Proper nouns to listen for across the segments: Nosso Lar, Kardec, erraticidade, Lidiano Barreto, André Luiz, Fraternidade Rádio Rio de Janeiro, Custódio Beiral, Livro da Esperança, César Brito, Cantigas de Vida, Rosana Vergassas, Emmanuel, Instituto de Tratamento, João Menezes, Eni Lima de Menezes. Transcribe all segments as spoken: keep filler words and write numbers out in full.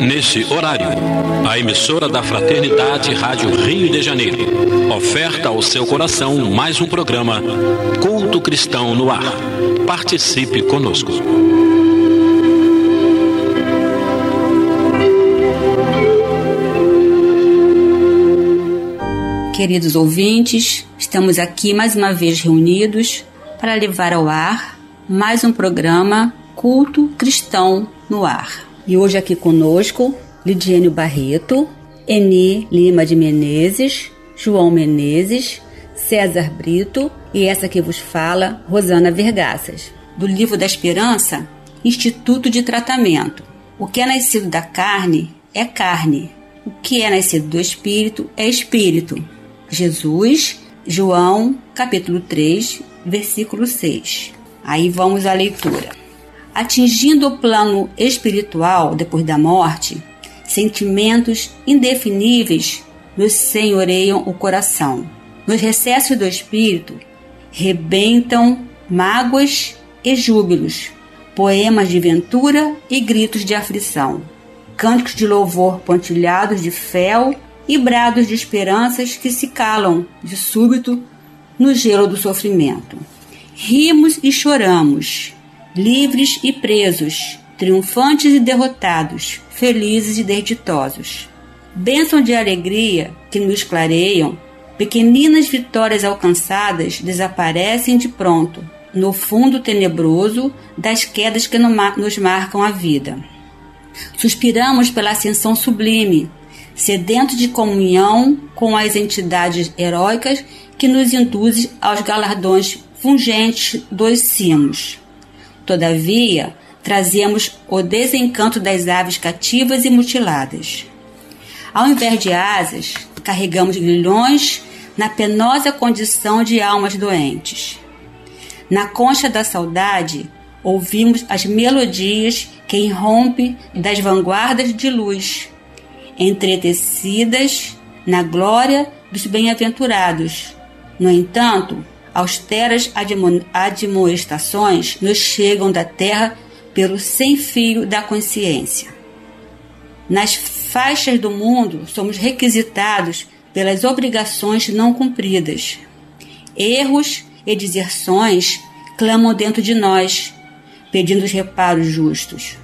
Neste horário, a emissora da Fraternidade Rádio Rio de Janeiro oferta ao seu coração mais um programa Culto Cristão no Ar. Participe conosco. Queridos ouvintes, estamos aqui mais uma vez reunidos para levar ao ar mais um programa Culto Cristão no Ar. E hoje aqui conosco, Lidiano Barreto, Eni Lima de Menezes, João Menezes, César Brito e essa que vos fala, Rosana Vergassas, do Livro da Esperança, Instituto de Tratamento. O que é nascido da carne é carne, o que é nascido do Espírito é Espírito. Jesus, João, capítulo três, versículo seis. Aí vamos à leitura. Atingindo o plano espiritual depois da morte, sentimentos indefiníveis nos senhoreiam o coração. Nos recessos do espírito, rebentam mágoas e júbilos, poemas de ventura e gritos de aflição, cânticos de louvor pontilhados de fel e brados de esperanças que se calam, de súbito, no gelo do sofrimento. Rimos e choramos, livres e presos, triunfantes e derrotados, felizes e desditosos. Bênção de alegria que nos clareiam, pequeninas vitórias alcançadas desaparecem de pronto, no fundo tenebroso das quedas que nos marcam a vida. Suspiramos pela ascensão sublime, sedentos de comunhão com as entidades heróicas que nos induzem aos galardões fungentes dos cimos. Todavia, trazemos o desencanto das aves cativas e mutiladas. Ao invés de asas, carregamos grilhões na penosa condição de almas doentes. Na concha da saudade, ouvimos as melodias que irrompem das vanguardas de luz, entretecidas na glória dos bem-aventurados. No entanto, austeras admo- admoestações nos chegam da terra pelo sem fio da consciência. Nas faixas do mundo somos requisitados pelas obrigações não cumpridas. Erros e deserções clamam dentro de nós, pedindo os reparos justos.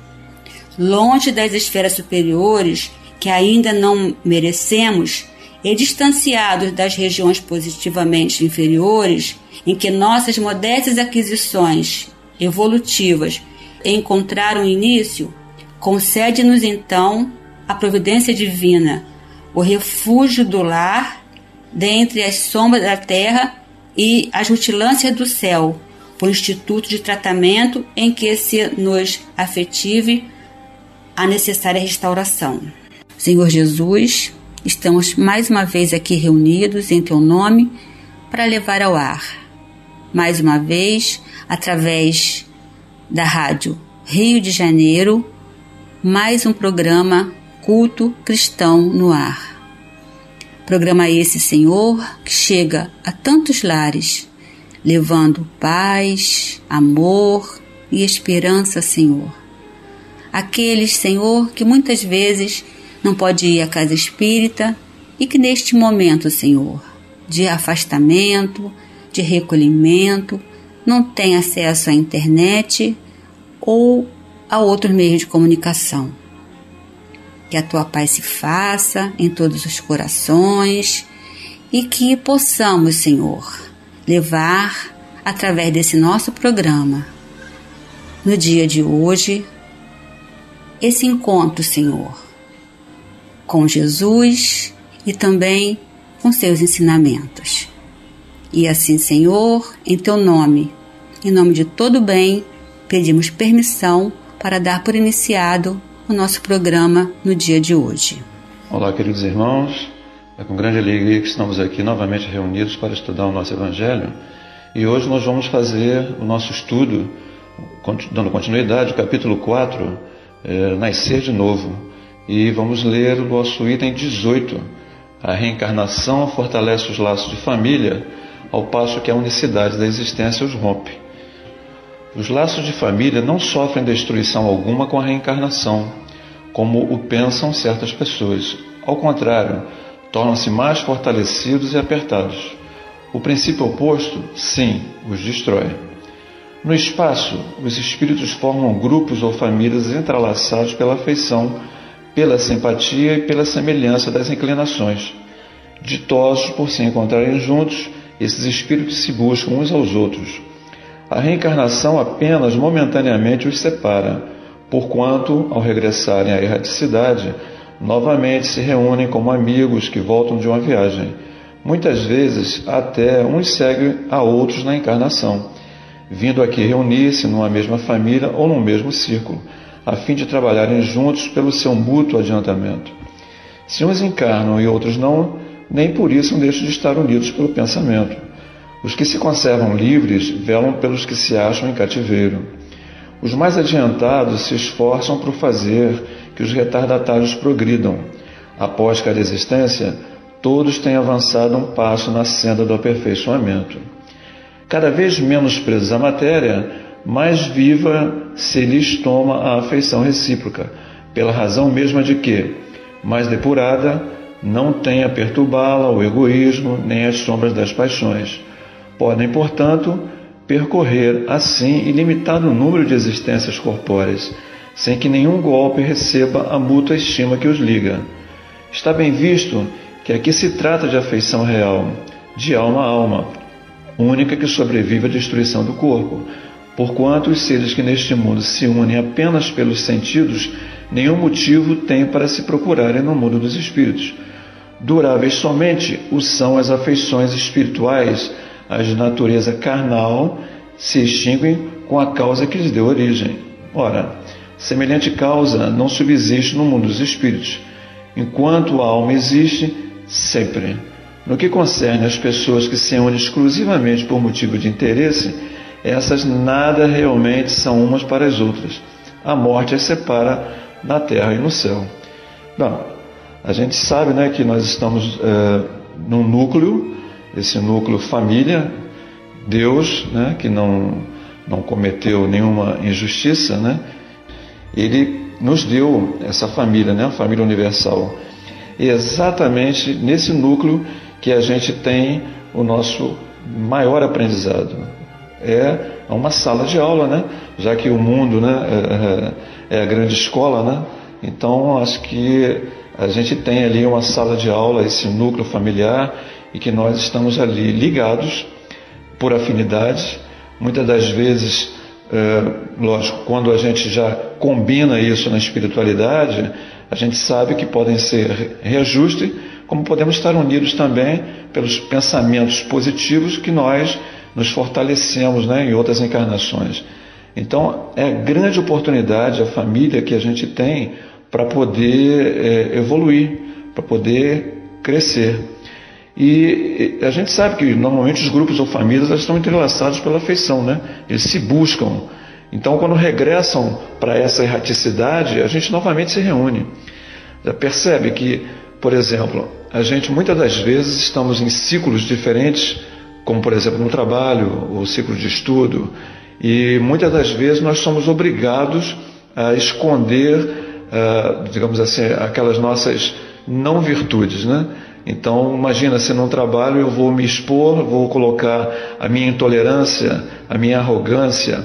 Longe das esferas superiores que ainda não merecemos, e distanciados das regiões positivamente inferiores, em que nossas modestas aquisições evolutivas encontraram início, concede-nos então a providência divina, o refúgio do lar, dentre as sombras da terra e as rutilâncias do céu, por instituto de tratamento em que se nos afetive a necessária restauração. Senhor Jesus, estamos mais uma vez aqui reunidos em Teu nome para levar ao ar, mais uma vez, através da Rádio Rio de Janeiro, mais um programa Culto Cristão no Ar. Programa esse, Senhor, que chega a tantos lares, levando paz, amor e esperança, Senhor. Aqueles, Senhor, que muitas vezes não pode ir à casa espírita e que neste momento, Senhor, de afastamento, de recolhimento, não tem acesso à internet ou a outros meios de comunicação. Que a Tua paz se faça em todos os corações e que possamos, Senhor, levar através desse nosso programa, no dia de hoje, esse encontro, Senhor, com Jesus e também com seus ensinamentos. E assim, Senhor, em Teu nome, em nome de todo o bem, pedimos permissão para dar por iniciado o nosso programa no dia de hoje. Olá, queridos irmãos, é com grande alegria que estamos aqui novamente reunidos para estudar o nosso Evangelho, e hoje nós vamos fazer o nosso estudo, dando continuidade ao capítulo quatro, é, Nascer de Novo. E vamos ler o nosso item dezoito. A reencarnação fortalece os laços de família, ao passo que a unicidade da existência os rompe. Os laços de família não sofrem destruição alguma com a reencarnação, como o pensam certas pessoas. Ao contrário, tornam-se mais fortalecidos e apertados. O princípio oposto, sim, os destrói. No espaço, os espíritos formam grupos ou famílias entrelaçados pela afeição, pela simpatia e pela semelhança das inclinações. Ditosos por se encontrarem juntos, esses espíritos se buscam uns aos outros. A reencarnação apenas momentaneamente os separa, porquanto, ao regressarem à erraticidade, novamente se reúnem como amigos que voltam de uma viagem. Muitas vezes, até uns seguem a outros na encarnação, vindo aqui reunir-se numa mesma família ou num mesmo círculo, a fim de trabalharem juntos pelo seu mútuo adiantamento. Se uns encarnam e outros não, nem por isso deixam de estar unidos pelo pensamento. Os que se conservam livres velam pelos que se acham em cativeiro. Os mais adiantados se esforçam por fazer que os retardatários progridam. Após cada existência, todos têm avançado um passo na senda do aperfeiçoamento. Cada vez menos presos à matéria, mais viva se lhes toma a afeição recíproca, pela razão mesma de que, mais depurada, não tem a perturbá-la o egoísmo nem as sombras das paixões. Podem, portanto, percorrer assim ilimitado número de existências corpóreas, sem que nenhum golpe receba a mútua estima que os liga. Está bem visto que aqui se trata de afeição real, de alma a alma, única que sobrevive à destruição do corpo, porquanto os seres que neste mundo se unem apenas pelos sentidos, nenhum motivo têm para se procurarem no mundo dos espíritos. Duráveis somente o são as afeições espirituais, as de natureza carnal se extinguem com a causa que lhes deu origem. Ora, semelhante causa não subsiste no mundo dos espíritos, enquanto a alma existe sempre. No que concerne às pessoas que se unem exclusivamente por motivo de interesse, essas nada realmente são umas para as outras. A morte as separa na terra e no céu. Bom, a gente sabe, né, que nós estamos uh, num núcleo, esse núcleo família, Deus, né, que não, não cometeu nenhuma injustiça, né, ele nos deu essa família, né, a família universal. E exatamente nesse núcleo que a gente tem o nosso maior aprendizado. É uma sala de aula, né? Já que o mundo, né, é a grande escola, né? Então acho que a gente tem ali uma sala de aula, esse núcleo familiar, e que nós estamos ali ligados por afinidade. Muitas das vezes, é, lógico, quando a gente já combina isso na espiritualidade, a gente sabe que podem ser reajuste, como podemos estar unidos também pelos pensamentos positivos que nós nos fortalecemos, né, em outras encarnações. Então, é grande oportunidade a família que a gente tem para poder é, evoluir, para poder crescer. E a gente sabe que normalmente os grupos ou famílias elas estão entrelaçados pela afeição, né? Eles se buscam. Então, quando regressam para essa erraticidade, a gente novamente se reúne. Já percebe que, por exemplo, a gente muitas das vezes estamos em ciclos diferentes, como por exemplo no trabalho, o ciclo de estudo, e muitas das vezes nós somos obrigados a esconder, ah, digamos assim, aquelas nossas não virtudes, né? Então imagina, se num trabalho eu vou me expor, vou colocar a minha intolerância, a minha arrogância,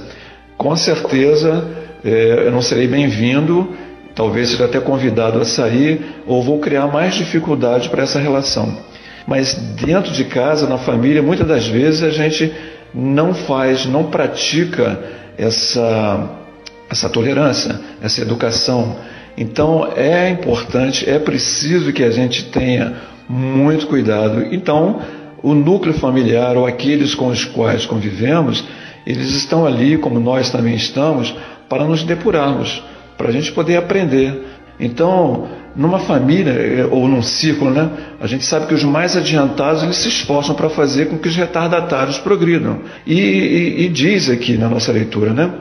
com certeza eh, eu não serei bem-vindo, talvez seja até convidado a sair, ou vou criar mais dificuldade para essa relação. Mas dentro de casa, na família, muitas das vezes a gente não faz, não pratica essa, essa tolerância, essa educação. Então é importante, é preciso que a gente tenha muito cuidado. Então o núcleo familiar ou aqueles com os quais convivemos, eles estão ali, como nós também estamos, para nos depurarmos, para a gente poder aprender. Então, numa família ou num círculo, né, a gente sabe que os mais adiantados eles se esforçam para fazer com que os retardatários progridam. E, e, e diz aqui na nossa leitura, né,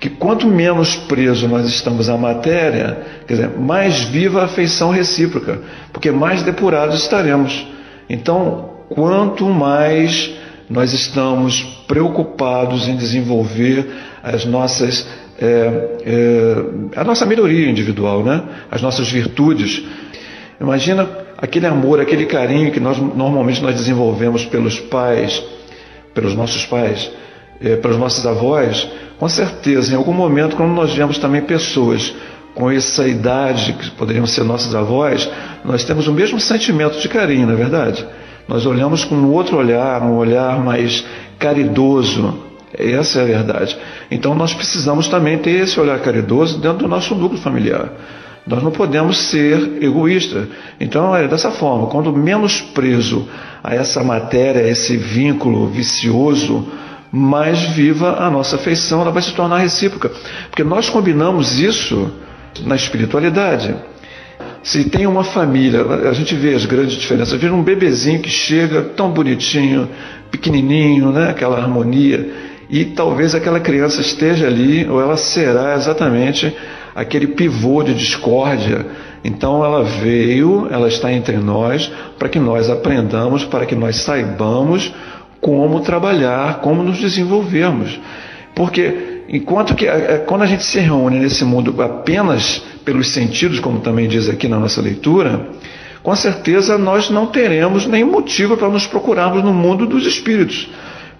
que quanto menos preso nós estamos à matéria, quer dizer, mais viva a afeição recíproca, porque mais depurados estaremos. Então, quanto mais nós estamos preocupados em desenvolver as nossas, é, é, a nossa melhoria individual, né? As nossas virtudes. Imagina aquele amor, aquele carinho que nós normalmente nós desenvolvemos pelos pais, pelos nossos pais, é, pelos nossos avós. Com certeza, em algum momento, quando nós vemos também pessoas com essa idade, que poderiam ser nossos avós, nós temos o mesmo sentimento de carinho, não é verdade? Nós olhamos com outro olhar, um olhar mais caridoso. Essa é a verdade. Então, nós precisamos também ter esse olhar caridoso dentro do nosso núcleo familiar. Nós não podemos ser egoístas. Então, é dessa forma. Quando menos preso a essa matéria, a esse vínculo vicioso, mais viva a nossa afeição, ela vai se tornar recíproca. Porque nós combinamos isso na espiritualidade. Se tem uma família, a gente vê as grandes diferenças. Vira um bebezinho que chega tão bonitinho, pequenininho, né? Aquela harmonia. E talvez aquela criança esteja ali, ou ela será exatamente aquele pivô de discórdia. Então ela veio, ela está entre nós, para que nós aprendamos, para que nós saibamos como trabalhar, como nos desenvolvermos. Porque enquanto que quando a gente se reúne nesse mundo apenas pelos sentidos, como também diz aqui na nossa leitura, com certeza nós não teremos nenhum motivo para nos procurarmos no mundo dos espíritos,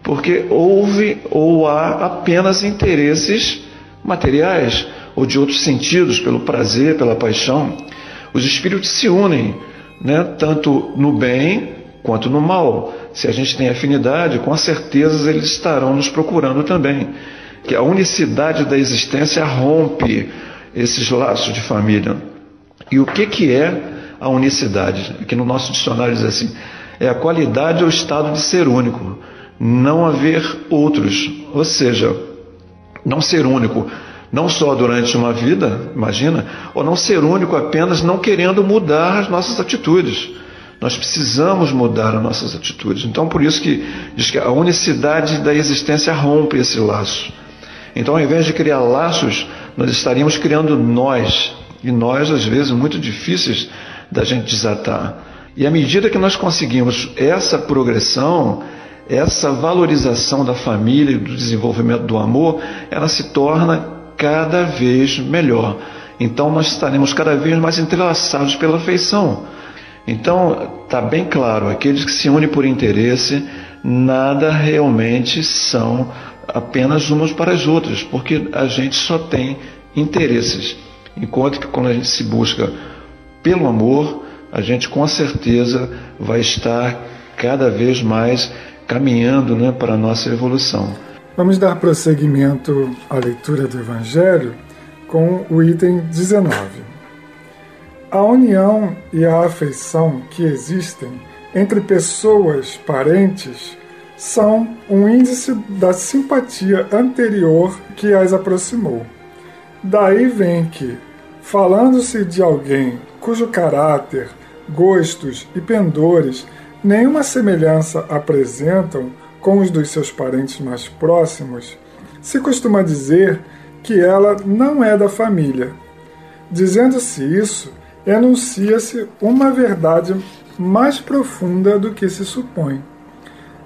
porque houve ou há apenas interesses materiais ou de outros sentidos, pelo prazer, pela paixão. Os espíritos se unem, né, tanto no bem quanto no mal. Se a gente tem afinidade, com certeza eles estarão nos procurando também. Que a unicidade da existência rompe esses laços de família. E o que, que é a unicidade? Aqui no nosso dicionário diz assim: é a qualidade ou estado de ser único, não haver outros. Ou seja, não ser único não só durante uma vida, imagina, ou não ser único apenas não querendo mudar as nossas atitudes. Nós precisamos mudar as nossas atitudes. Então, por isso que diz que a unicidade da existência rompe esse laço. Então, ao invés de criar laços, nós estaríamos criando nós. E nós, às vezes, muito difíceis da gente desatar. E à medida que nós conseguimos essa progressão, essa valorização da família e do desenvolvimento do amor, ela se torna cada vez melhor. Então, nós estaremos cada vez mais entrelaçados pela afeição. Então, está bem claro, aqueles que se unem por interesse, nada realmente são apenas umas para as outras, porque a gente só tem interesses. Enquanto que quando a gente se busca pelo amor, a gente com certeza vai estar cada vez mais caminhando, né, para a nossa evolução. Vamos dar prosseguimento à leitura do Evangelho com o item dezenove. A união e a afeição que existem entre pessoas parentes são um índice da simpatia anterior que as aproximou. Daí vem que, falando-se de alguém cujo caráter, gostos e pendores nenhuma semelhança apresentam com os dos seus parentes mais próximos, se costuma dizer que ela não é da família. Dizendo-se isso, enuncia-se uma verdade mais profunda do que se supõe.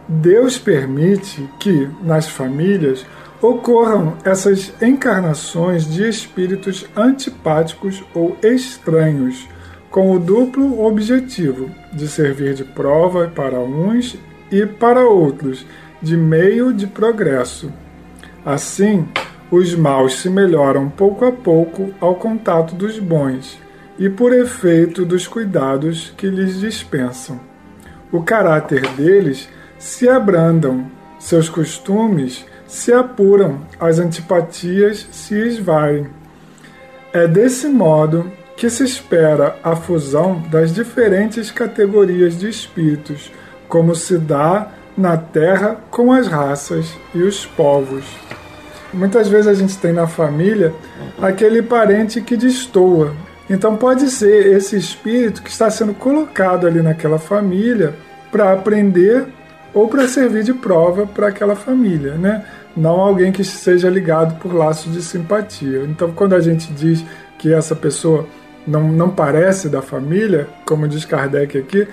Deus permite que, nas famílias, ocorram essas encarnações de espíritos antipáticos ou estranhos, com o duplo objetivo de servir de prova para uns e para outros, de meio de progresso. Assim, os maus se melhoram pouco a pouco ao contato dos bons, e por efeito dos cuidados que lhes dispensam. O caráter deles se abrandam, seus costumes se apuram, as antipatias se esvaem. É desse modo que se espera a fusão das diferentes categorias de espíritos, como se dá na Terra com as raças e os povos. Muitas vezes a gente tem na família aquele parente que destoa. Então pode ser esse espírito que está sendo colocado ali naquela família para aprender ou para servir de prova para aquela família, né? Não alguém que seja ligado por laços de simpatia. Então, quando a gente diz que essa pessoa não, não parece da família, como diz Kardec aqui,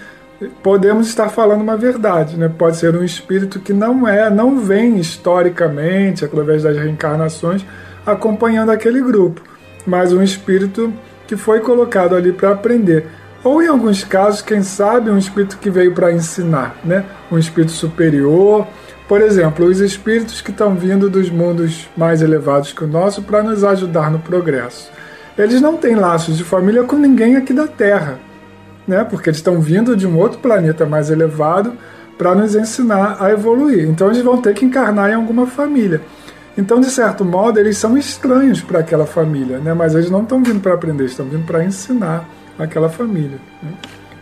podemos estar falando uma verdade, né? Pode ser um espírito que não é, não vem historicamente, através das reencarnações, acompanhando aquele grupo, mas um espírito que foi colocado ali para aprender. Ou, em alguns casos, quem sabe, um espírito que veio para ensinar, né? Um espírito superior. Por exemplo, os espíritos que estão vindo dos mundos mais elevados que o nosso para nos ajudar no progresso. Eles não têm laços de família com ninguém aqui da Terra, né? Porque eles estão vindo de um outro planeta mais elevado para nos ensinar a evoluir. Então, eles vão ter que encarnar em alguma família. Então, de certo modo, eles são estranhos para aquela família, né? Mas eles não estão vindo para aprender, estão vindo para ensinar aquela família, né?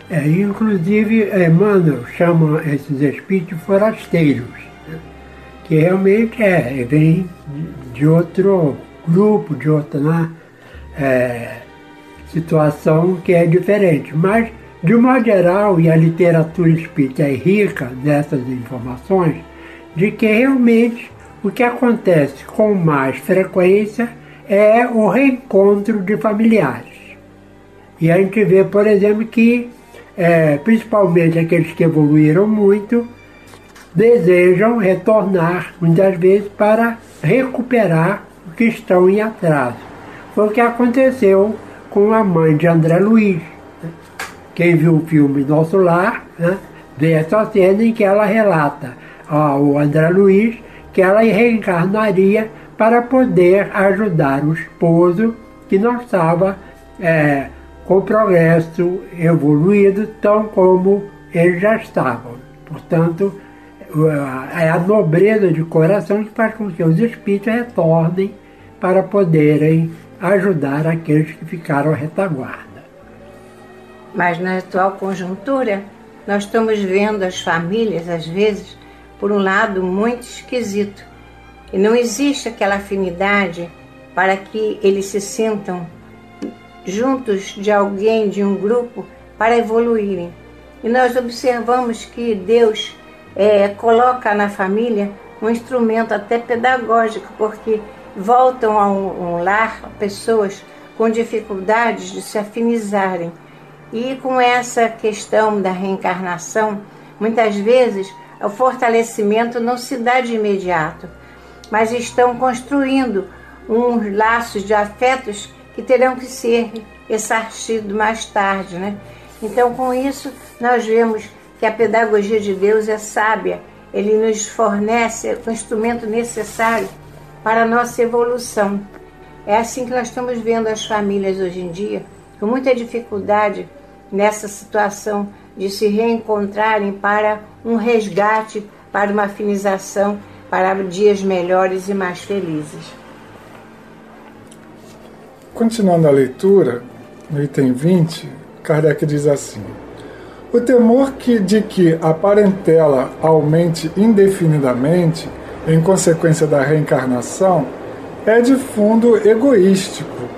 É, inclusive, Emmanuel chama esses espíritos forasteiros, né? Que realmente é, vem de outro grupo, de outra é, situação que é diferente. Mas, de um modo geral, e a literatura espírita é rica dessas informações, de que realmente o que acontece com mais frequência é o reencontro de familiares. E a gente vê, por exemplo, que é, principalmente aqueles que evoluíram muito desejam retornar, muitas vezes, para recuperar o que estão em atraso. Foi o que aconteceu com a mãe de André Luiz. Quem viu o filme Nosso Lar, né, vê essa cena em que ela relata ao André Luiz que ela reencarnaria para poder ajudar o esposo que não estava... É, com progresso evoluído, tão como eles já estavam. Portanto, é a nobreza de coração que faz com que os espíritos retornem para poderem ajudar aqueles que ficaram à retaguarda. Mas na atual conjuntura, nós estamos vendo as famílias, às vezes, por um lado muito esquisito. E não existe aquela afinidade para que eles se sintam juntos de alguém, de um grupo, para evoluírem. E nós observamos que Deus é, coloca na família um instrumento até pedagógico, porque voltam a um, um lar pessoas com dificuldades de se afinizarem. E com essa questão da reencarnação, muitas vezes o fortalecimento não se dá de imediato, mas estão construindo uns laços de afetos que terão que ser exarcidos mais tarde, né? Então, com isso, nós vemos que a pedagogia de Deus é sábia. Ele nos fornece o instrumento necessário para a nossa evolução. É assim que nós estamos vendo as famílias hoje em dia, com muita dificuldade nessa situação de se reencontrarem para um resgate, para uma afinização, para dias melhores e mais felizes. Continuando a leitura, no item vinte, Kardec diz assim: o temor que, de que a parentela aumente indefinidamente em consequência da reencarnação é de fundo egoístico,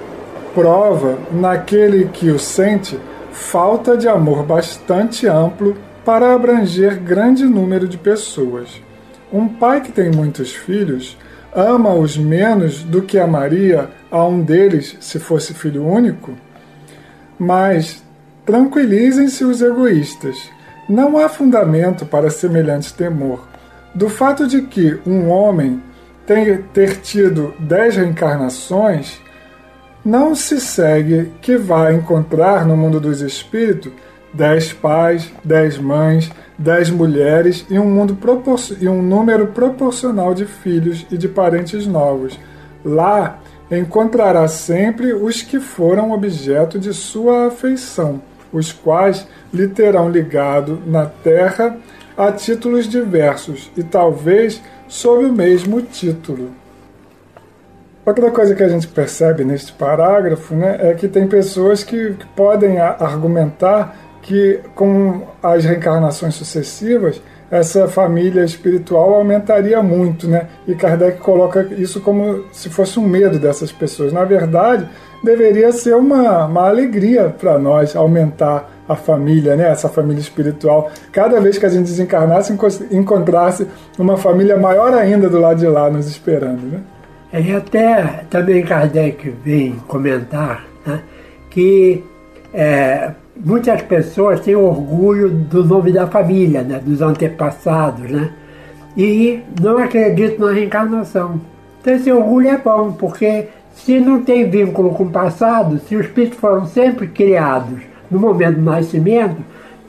prova naquele que o sente falta de amor bastante amplo para abranger grande número de pessoas. Um pai que tem muitos filhos ama-os menos do que amaria a um deles se fosse filho único? Mas tranquilizem-se os egoístas. Não há fundamento para semelhante temor. Do fato de que um homem tenha ter tido dez reencarnações, não se segue que vá encontrar no mundo dos espíritos dez pais, dez mães, dez mulheres e um, mundo propor- e um número proporcional de filhos e de parentes novos. Lá encontrará sempre os que foram objeto de sua afeição, os quais lhe terão ligado na terra a títulos diversos e talvez sob o mesmo título. Outra coisa que a gente percebe neste parágrafo, né, é que tem pessoas que, que podem argumentar que com as reencarnações sucessivas, essa família espiritual aumentaria muito, né? E Kardec coloca isso como se fosse um medo dessas pessoas. Na verdade, deveria ser uma, uma alegria para nós aumentar a família, né? Essa família espiritual. Cada vez que a gente desencarnasse, encontrasse uma família maior ainda do lado de lá nos esperando, né? E até também Kardec vem comentar, né, que é, muitas pessoas têm orgulho do nome da família, né, dos antepassados, né, e não acreditam na reencarnação. Então esse orgulho é bom, porque se não tem vínculo com o passado, se os espíritos foram sempre criados no momento do nascimento,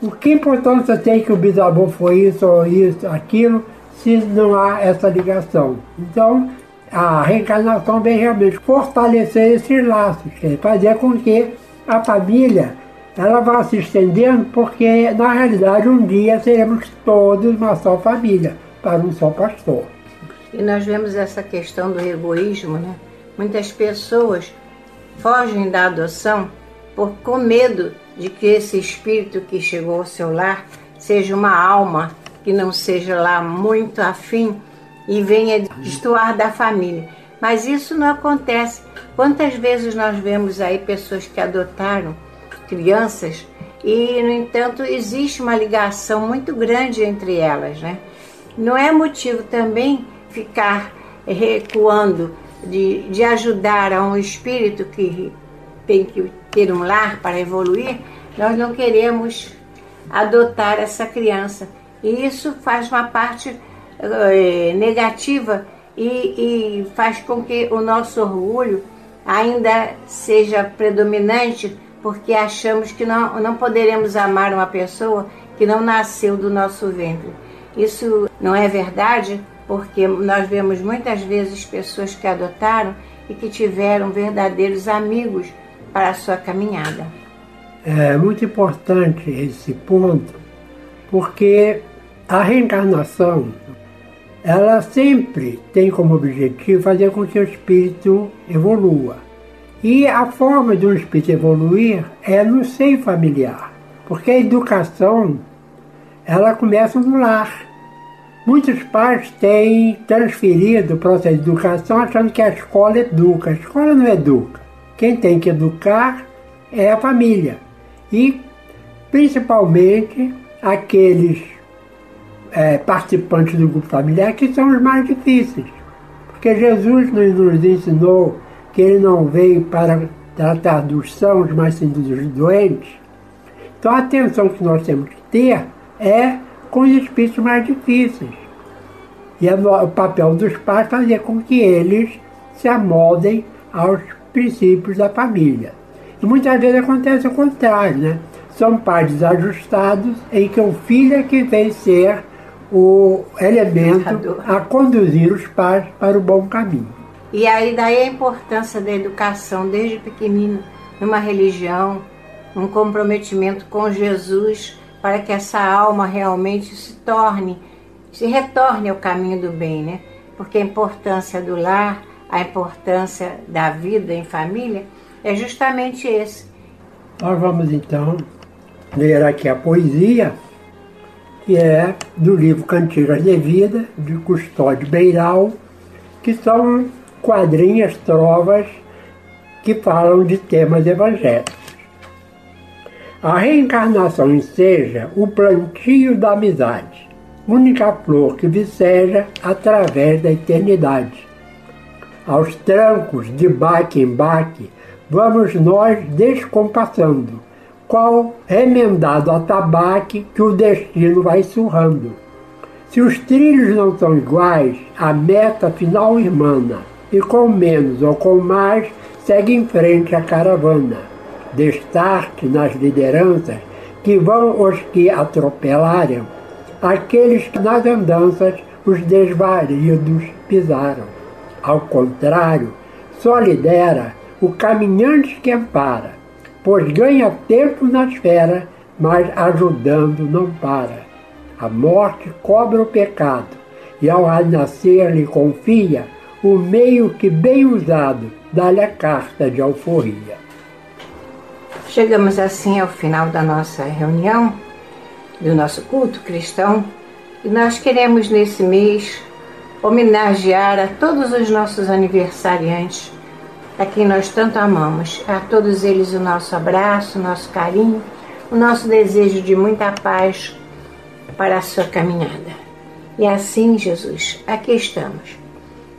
o que importância tem que o bisavô foi isso ou isso, aquilo, se não há essa ligação? Então, a reencarnação vem realmente fortalecer esses laços, fazer com que a família ela vá se estendendo, porque na realidade um dia seremos todos uma só família, para um só pastor. E nós vemos essa questão do egoísmo, né? Muitas pessoas fogem da adoção por, com medo de que esse espírito que chegou ao seu lar seja uma alma que não seja lá muito afim e venha destoar da família. Mas isso não acontece. Quantas vezes nós vemos aí pessoas que adotaram crianças e, no entanto, existe uma ligação muito grande entre elas, né? Não é motivo também ficar recuando de, de ajudar a um espírito que tem que ter um lar para evoluir. Nós não queremos adotar essa criança. E isso faz uma parte negativa e, e faz com que o nosso orgulho ainda seja predominante, porque achamos que não, não poderemos amar uma pessoa que não nasceu do nosso ventre. Isso não é verdade, porque nós vemos muitas vezes pessoas que adotaram e que tiveram verdadeiros amigos para a sua caminhada. É muito importante esse ponto, porque a reencarnação ela sempre tem como objetivo fazer com que o espírito evolua. E a forma de um espírito evoluir é no seio familiar, porque a educação ela começa no lar. Muitos pais têm transferido o processo de educação achando que a escola educa. A escola não educa. Quem tem que educar é a família. E, principalmente, aqueles É, participantes do grupo familiar que são os mais difíceis, porque Jesus nos, nos ensinou que ele não veio para tratar dos sãos, mas sim dos doentes. Então a atenção que nós temos que ter é com os espíritos mais difíceis, e é no, o papel dos pais fazer com que eles se amoldem aos princípios da família. E muitas vezes acontece o contrário, né? São pais desajustados em que o filho é que vem ser o elemento a conduzir os pais para o bom caminho. E aí daí a importância da educação desde pequenino, numa religião, um comprometimento com Jesus, para que essa alma realmente se torne, se retorne ao caminho do bem, né? Porque a importância do lar, a importância da vida em família é justamente esse. Nós vamos então ler aqui a poesia, que é do livro Cantigas de Vida, de Custódio Beiral, que são quadrinhas, trovas, que falam de temas evangélicos. A reencarnação enseja o plantio da amizade, única flor que viceja através da eternidade. Aos trancos, de baque em baque, vamos nós descompassando, qual remendado atabaque que o destino vai surrando. Se os trilhos não são iguais, a meta final irmana, e com menos ou com mais, segue em frente a caravana. Destaque nas lideranças que vão os que atropelaram, aqueles que nas andanças os desvaridos pisaram. Ao contrário, só lidera o caminhante que ampara, pois ganha tempo na esfera, mas ajudando não para. A morte cobra o pecado, e ao renascer lhe confia o meio que, bem usado, dá-lhe a carta de alforria. Chegamos assim ao final da nossa reunião, do nosso culto cristão, e nós queremos nesse mês homenagear a todos os nossos aniversariantes, a quem nós tanto amamos. A todos eles o nosso abraço, o nosso carinho, o nosso desejo de muita paz para a sua caminhada. E assim, Jesus, aqui estamos,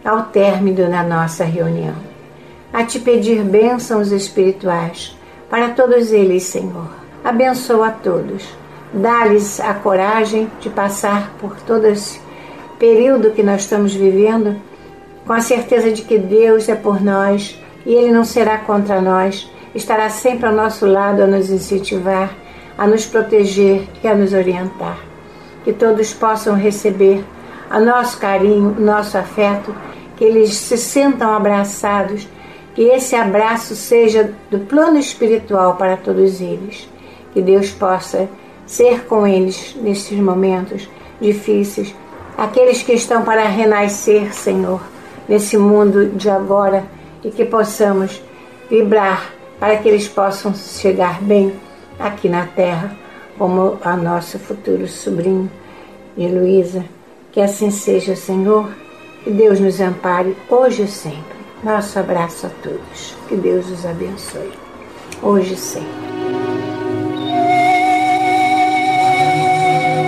ao término da nossa reunião, a te pedir bênçãos espirituais para todos eles, Senhor. Abençoa a todos, dá-lhes a coragem de passar por todo esse período que nós estamos vivendo, com a certeza de que Deus é por nós e Ele não será contra nós, estará sempre ao nosso lado a nos incentivar, a nos proteger e a nos orientar. Que todos possam receber o nosso carinho, o nosso afeto, que eles se sintam abraçados, que esse abraço seja do plano espiritual para todos eles. Que Deus possa ser com eles nestes momentos difíceis, aqueles que estão para renascer, Senhor, nesse mundo de agora, e que possamos vibrar para que eles possam chegar bem aqui na Terra, como a nosso futuro sobrinho de Luísa. Que assim seja, Senhor, que Deus nos ampare hoje e sempre. Nosso abraço a todos, que Deus os abençoe, hoje e sempre.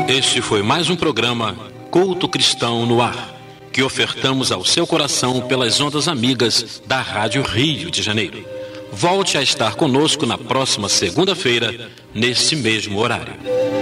Este foi mais um programa Culto Cristão no Ar, que ofertamos ao seu coração pelas ondas amigas da Rádio Rio de Janeiro. Volte a estar conosco na próxima segunda-feira, nesse mesmo horário.